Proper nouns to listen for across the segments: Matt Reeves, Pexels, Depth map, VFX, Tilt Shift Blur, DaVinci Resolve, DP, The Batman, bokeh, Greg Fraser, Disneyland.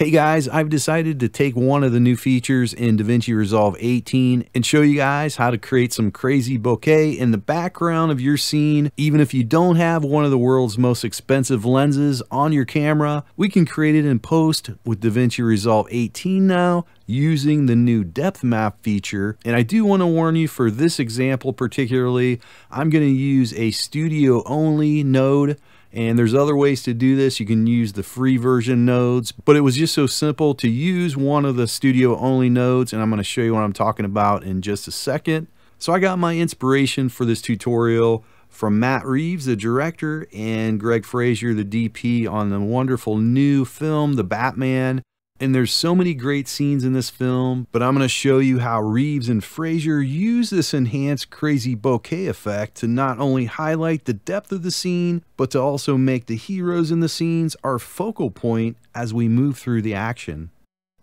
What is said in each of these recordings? Hey guys, I've decided to take one of the new features in DaVinci Resolve 18 and show you guys how to create some crazy bokeh in the background of your scene. Even if you don't have one of the world's most expensive lenses on your camera, we can create it in post with DaVinci Resolve 18 now, using the new depth map feature. And I do want to warn you, for this example particularly, I'm going to use a studio only node. And there's other ways to do this. You can use the free version nodes, but it was just so simple to use one of the studio only nodes. And I'm going to show you what I'm talking about in just a second. So I got my inspiration for this tutorial from Matt Reeves, the director, and Greg Fraser, the DP, on the wonderful new film, The Batman. And there's so many great scenes in this film, but I'm going to show you how Reeves and Fraser use this enhanced crazy bokeh effect to not only highlight the depth of the scene, but to also make the heroes in the scenes our focal point as we move through the action.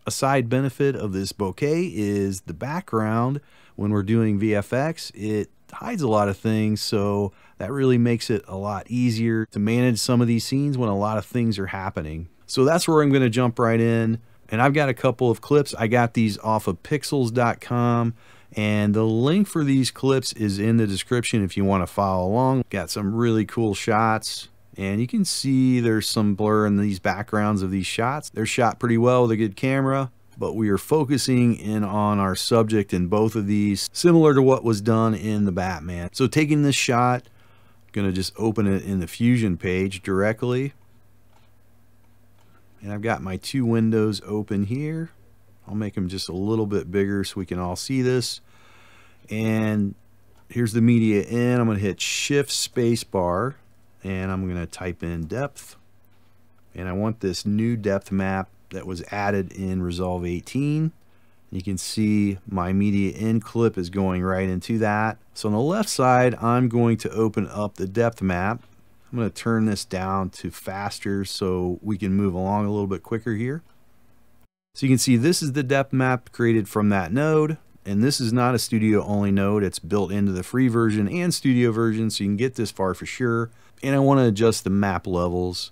A side benefit of this bokeh is the background. When we're doing VFX, it hides a lot of things, so that really makes it a lot easier to manage some of these scenes when a lot of things are happening. So that's where I'm going to jump right in. And I've got a couple of clips. I got these off of Pexels.com, and the link for these clips is in the description if you want to follow along. Got some really cool shots, and you can see there's some blur in these backgrounds of these shots. They're shot pretty well with a good camera, but we are focusing in on our subject in both of these, similar to what was done in The Batman. So taking this shot, I'm going to just open it in the Fusion page directly. And I've got my two windows open here. I'll make them just a little bit bigger so we can all see this. And here's the media in. I'm going to hit Shift Spacebar, and I'm going to type in depth. And I want this new depth map that was added in Resolve 18. You can see my media in clip is going right into that. So on the left side, I'm going to open up the depth map. I'm going to turn this down to faster so we can move along a little bit quicker here. So you can see this is the depth map created from that node, and this is not a studio only node. It's built into the free version and studio version, so you can get this far for sure. And I want to adjust the map levels,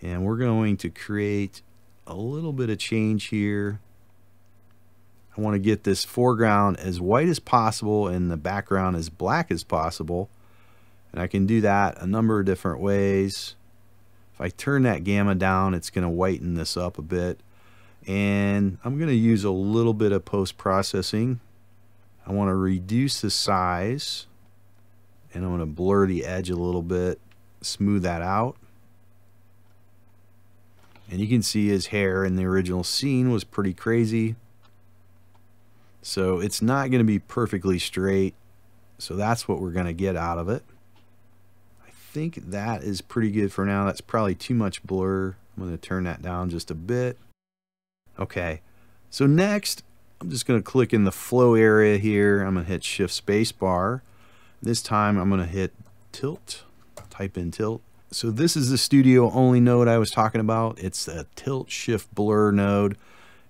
and we're going to create a little bit of change here. I want to get this foreground as white as possible and the background as black as possible. And I can do that a number of different ways. If I turn that gamma down, it's going to whiten this up a bit. And I'm going to use a little bit of post-processing. I want to reduce the size. And I'm going to blur the edge a little bit, smooth that out. And you can see his hair in the original scene was pretty crazy. So it's not going to be perfectly straight. So that's what we're going to get out of it. I think that is pretty good for now. That's probably too much blur. I'm going to turn that down just a bit. Okay, so next I'm just going to click in the flow area here. I'm going to hit Shift Space Bar. This time I'm going to hit Tilt, type in Tilt. So this is the studio only node I was talking about. It's a Tilt Shift Blur node,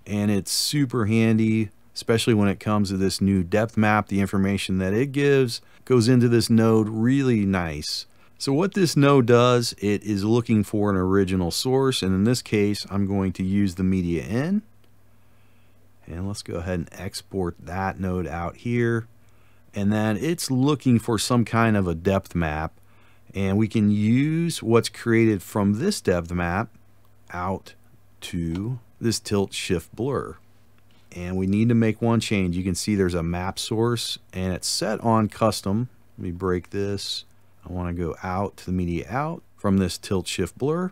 and it's super handy, especially when it comes to this new depth map. The information that it gives goes into this node really nice. So what this node does, it is looking for an original source, and in this case, I'm going to use the media in. And let's go ahead and export that node out here. And then it's looking for some kind of a depth map, and we can use what's created from this depth map out to this Tilt Shift Blur. And we need to make one change. You can see there's a map source, and it's set on custom. Let me break this. I want to go out to the media out from this Tilt Shift Blur.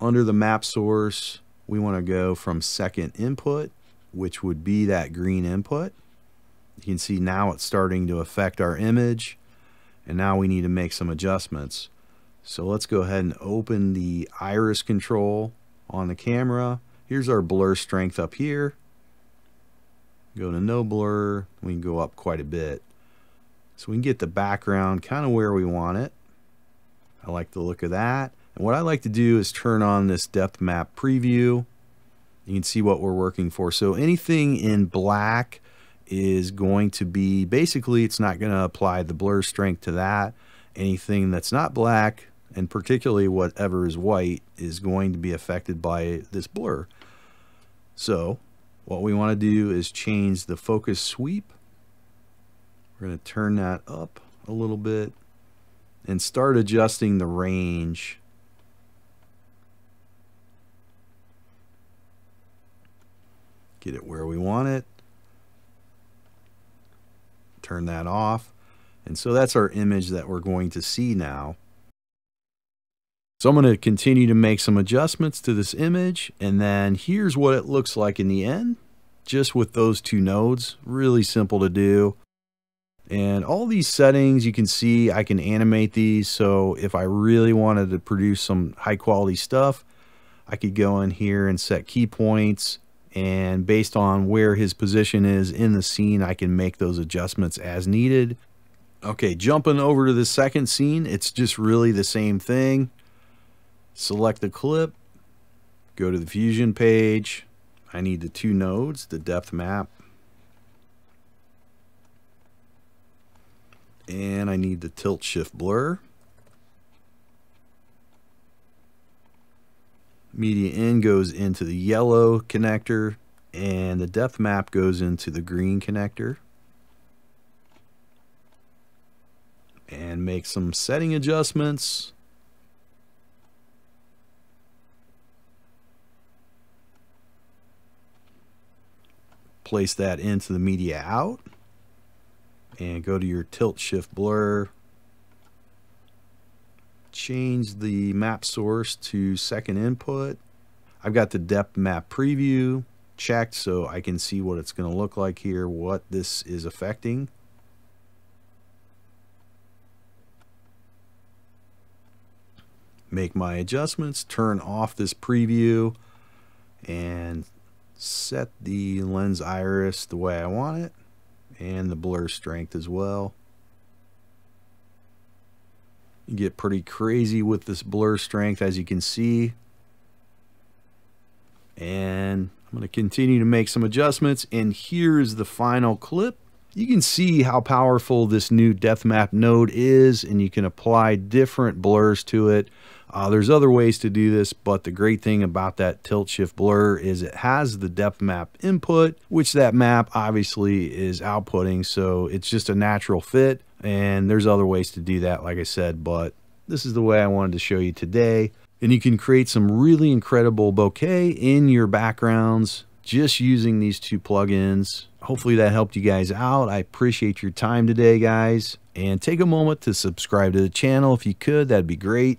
Under the map source, we want to go from second input, which would be that green input. You can see now it's starting to affect our image, and now we need to make some adjustments. So let's go ahead and open the iris control on the camera. Here's our blur strength up here. Go to no blur. We can go up quite a bit. So we can get the background kind of where we want it. I like the look of that. And what I like to do is turn on this depth map preview. You can see what we're working for. So anything in black is going to be, basically, it's not going to apply the blur strength to that. Anything that's not black and particularly whatever is white is going to be affected by this blur. So what we want to do is change the focus sweep. We're going to turn that up a little bit and start adjusting the range. Get it where we want it. Turn that off. And so that's our image that we're going to see now. So I'm going to continue to make some adjustments to this image, and then here's what it looks like in the end, just with those two nodes. Really simple to do. And all these settings, you can see I can animate these. So if I really wanted to produce some high quality stuff, I could go in here and set key points, and based on where his position is in the scene, I can make those adjustments as needed. Okay, jumping over to the second scene, it's just really the same thing. Select the clip, go to the Fusion page. I need the two nodes, the depth map, and I need the Tilt Shift Blur. Media in goes into the yellow connector, and the depth map goes into the green connector. And make some setting adjustments. Place that into the media out and go to your tilt shift blur. Change the map source to second input. I've got the depth map preview checked so I can see what it's going to look like here, what this is affecting. Make my adjustments, turn off this preview, and set the lens iris the way I want it and the blur strength as well. You get pretty crazy with this blur strength, as you can see. And I'm going to continue to make some adjustments, and here is the final clip. You can see how powerful this new depth map node is, and you can apply different blurs to it. There's other ways to do this, but the great thing about that tilt shift blur is it has the depth map input, which that map obviously is outputting. So it's just a natural fit, and there's other ways to do that, like I said, but this is the way I wanted to show you today. And you can create some really incredible bouquet in your backgrounds just using these two plugins. Hopefully that helped you guys out. I appreciate your time today, guys, and take a moment to subscribe to the channel. If you could, that'd be great.